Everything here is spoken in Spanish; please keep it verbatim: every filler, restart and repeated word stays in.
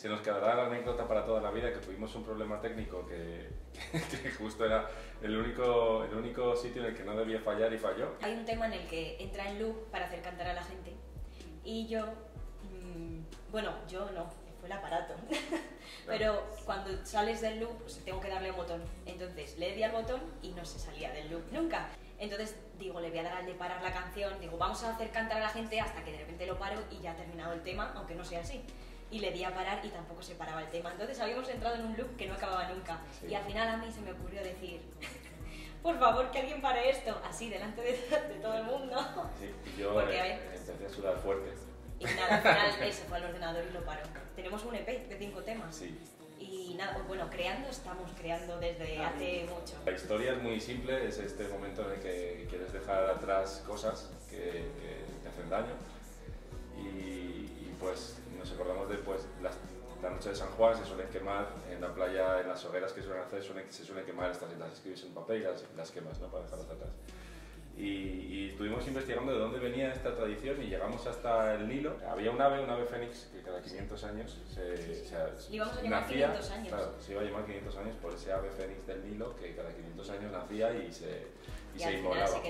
Se nos quedará la anécdota para toda la vida que tuvimos un problema técnico que, que justo era el único, el único sitio en el que no debía fallar y falló. Hay un tema en el que entra en loop para hacer cantar a la gente y yo, mmm, bueno, yo no, fue el aparato, pero cuando sales del loop tengo que darle al botón, entonces le di al botón y no se salía del loop nunca. Entonces digo, le voy a dar al de parar la canción, digo, vamos a hacer cantar a la gente hasta que de repente lo paro y ya ha terminado el tema, aunque no sea así. Y le di a parar y tampoco se paraba el tema. Entonces habíamos entrado en un loop que no acababa nunca. Sí. Y al final a mí se me ocurrió decir, por favor, que alguien pare esto, así, delante de, de todo el mundo. Sí, y yo Porque, eh, eh, empecé a sudar fuerte. Y nada, al final él se fue al ordenador y lo paró. Tenemos un E P de cinco temas. Sí. Y nada, bueno, creando, estamos creando desde ah, hace mucho. La historia es muy simple, es este momento en el que quieres dejar atrás cosas que, que te hacen daño. Y, y pues nos acordamos de pues, las, la noche de San Juan, se suelen quemar en la playa, en las hogueras que suelen hacer, suelen, se suelen quemar estas, las escribes en papel y las, las quemas, ¿no?, para dejarlas atrás. Y, y estuvimos investigando de dónde venía esta tradición y llegamos hasta el Nilo. Había un ave, un ave fénix, que cada quinientos años se, sí, sí. se, se íbamos a llamar nacía, quinientos años. Claro, se iba a llamar quinientos años por ese ave fénix del Nilo que cada quinientos años nacía y se, y y se inmolaba.